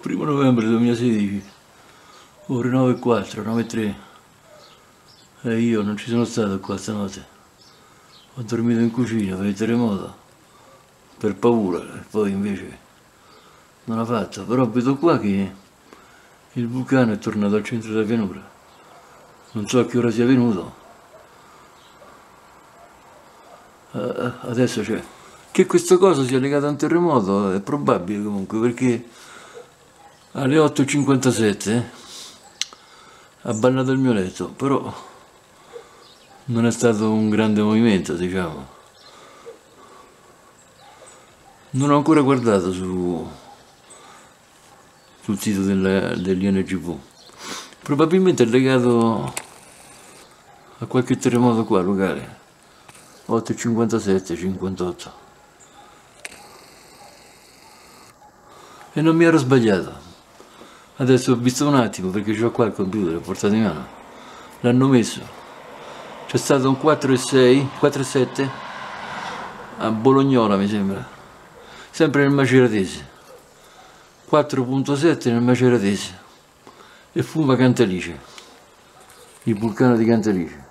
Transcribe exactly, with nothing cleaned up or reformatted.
primo novembre duemilasedici, ore nove e quattro, nove e tre, e io non ci sono stato qua stanotte, ho dormito in cucina per il terremoto, per paura, e poi invece non l'ho fatto, però vedo qua che il vulcano è tornato al centro della pianura, non so a che ora sia venuto, adesso c'è. Che questo coso sia legato a un terremoto è probabile comunque, perché alle otto e cinquantasette ha ballato il mio letto, però non è stato un grande movimento, diciamo. Non ho ancora guardato su, sul sito dell'I N G V. Probabilmente è legato a qualche terremoto qua locale, otto e cinquantasette, cinquantotto. E non mi ero sbagliato, adesso ho visto un attimo perché c'ho qua il computer, l'ho portato in mano, l'hanno messo, c'è stato un quattro e sei, quattro e sette a Bolognola mi sembra, sempre nel Maceratese, quattro e sette nel Maceratese, e fu a Cantalice, il vulcano di Cantalice.